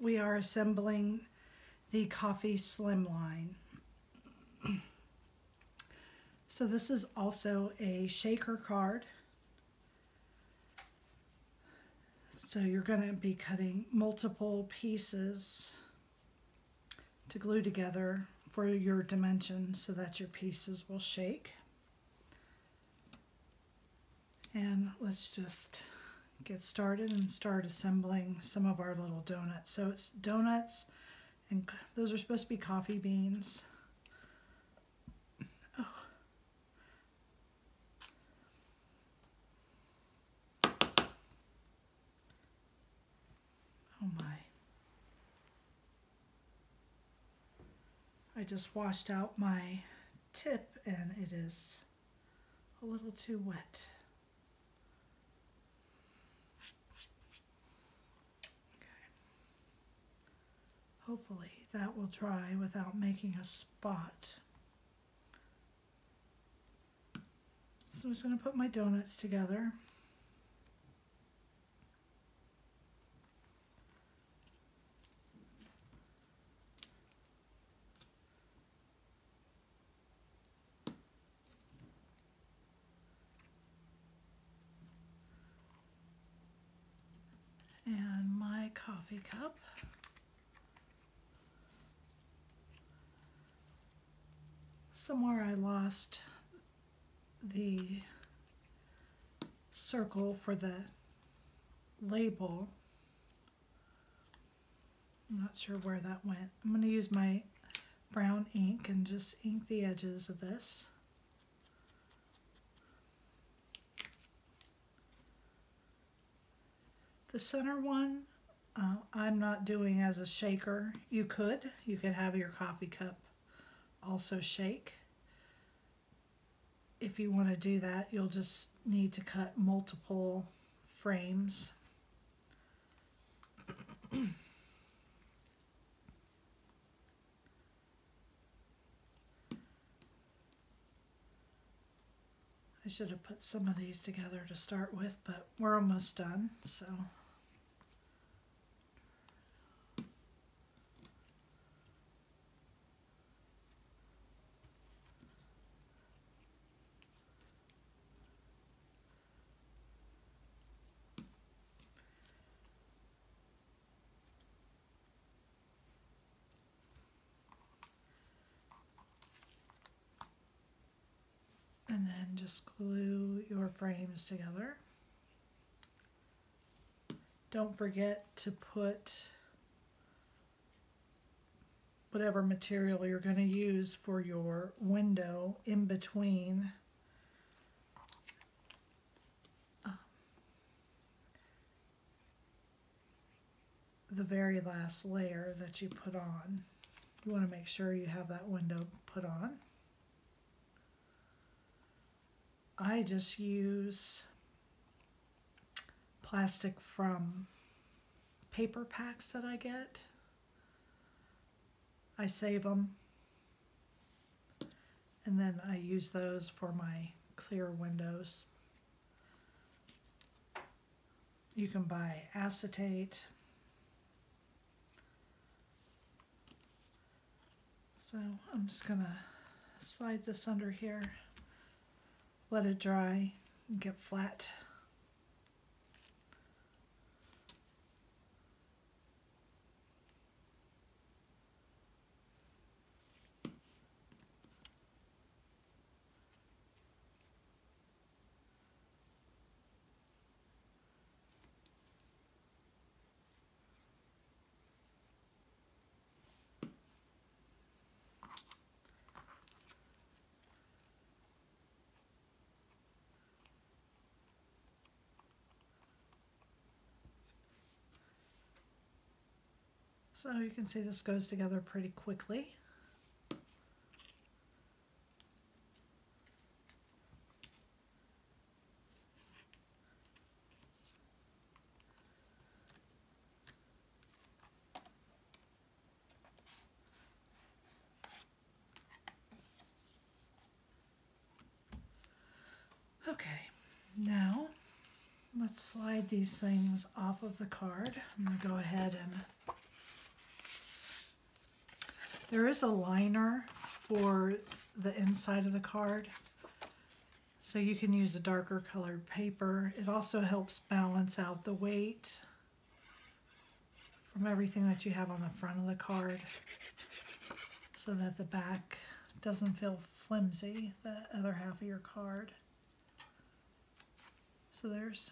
we are assembling the Coffee Slimline. So this is also a shaker card. So you're going to be cutting multiple pieces to glue together for your dimensions so that your pieces will shake. And let's just get started and start assembling some of our little donuts. So it's donuts, and those are supposed to be coffee beans. I just washed out my tip and it is a little too wet. Okay. Hopefully that will dry without making a spot. So I'm just going to put my donuts together. Coffee cup. Somewhere I lost the circle for the label. I'm not sure where that went. I'm going to use my brown ink and just ink the edges of this. The center one I'm not doing as a shaker. You could have your coffee cup also shake. If you want to do that, you'll just need to cut multiple frames. I should have put some of these together to start with, but we're almost done, so. And then just glue your frames together. Don't forget to put whatever material you're going to use for your window in between the very last layer that you put on. You want to make sure you have that window put on. I just use plastic from paper packs that I get. I save them and then I use those for my clear windows. You can buy acetate. So I'm just gonna slide this under here. Let it dry and get flat. So you can see this goes together pretty quickly. Okay, now let's slide these things off of the card. I'm going to go ahead and There is a liner for the inside of the card, so you can use a darker colored paper. It also helps balance out the weight from everything that you have on the front of the card so that the back doesn't feel flimsy, the other half of your card. So there's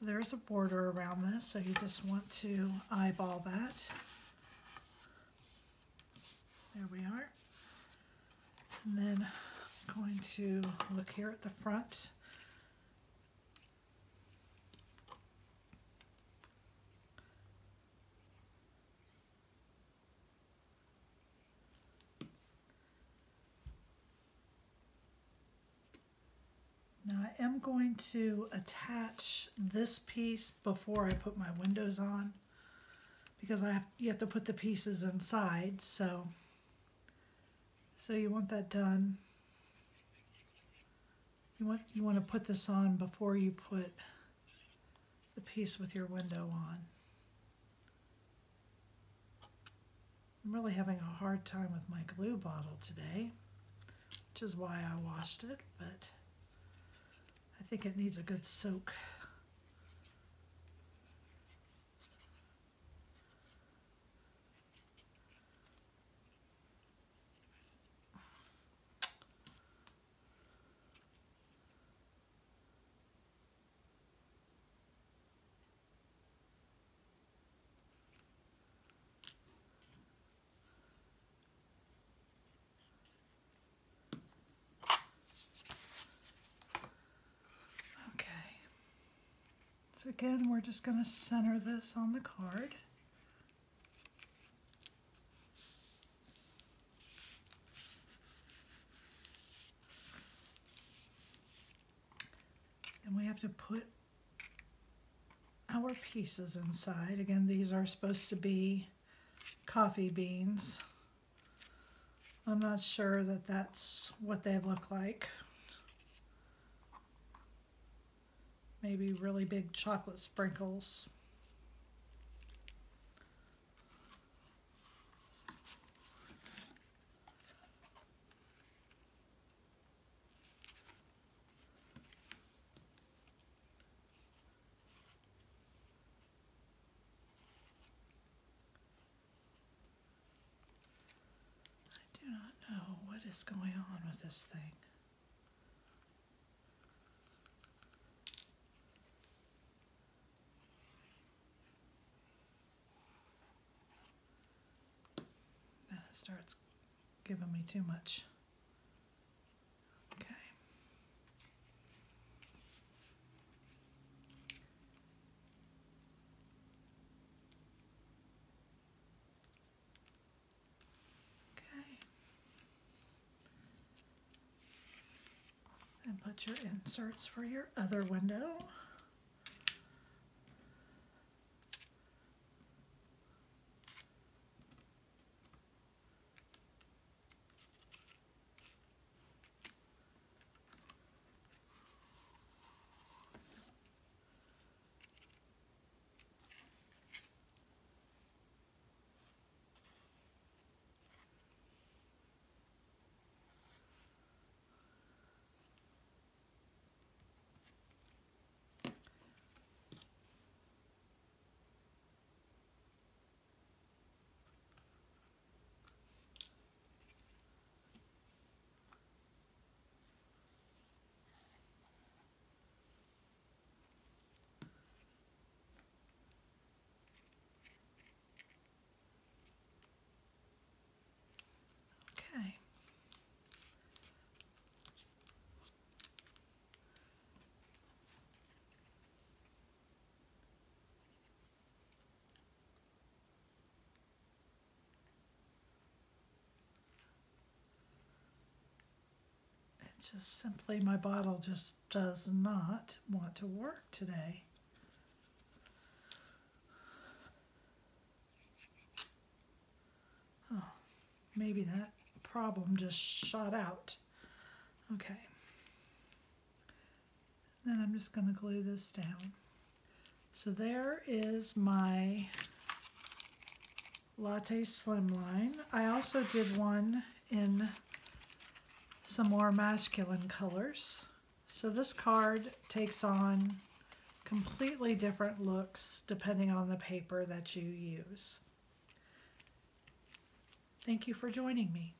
so there's a border around this, so you just want to eyeball that. There we are. And then I'm going to look here at the front. Now I am going to attach this piece before I put my windows on, because you have to put the pieces inside, so you want that done. You want to put this on before you put the piece with your window on. I'm really having a hard time with my glue bottle today, which is why I washed it, but I think it needs a good soak. So again, we're just going to center this on the card. And we have to put our pieces inside. Again, these are supposed to be coffee beans. I'm not sure that that's what they look like. Maybe really big chocolate sprinkles. I do not know what is going on with this thing. Starts giving me too much. Okay. Okay. And put your inserts for your other window. Just simply, my bottle just does not want to work today. Oh, maybe that problem just shot out. Okay. Then I'm just going to glue this down. So there is my latte slimline. I also did one in some more masculine colors. So this card takes on completely different looks depending on the paper that you use. Thank you for joining me.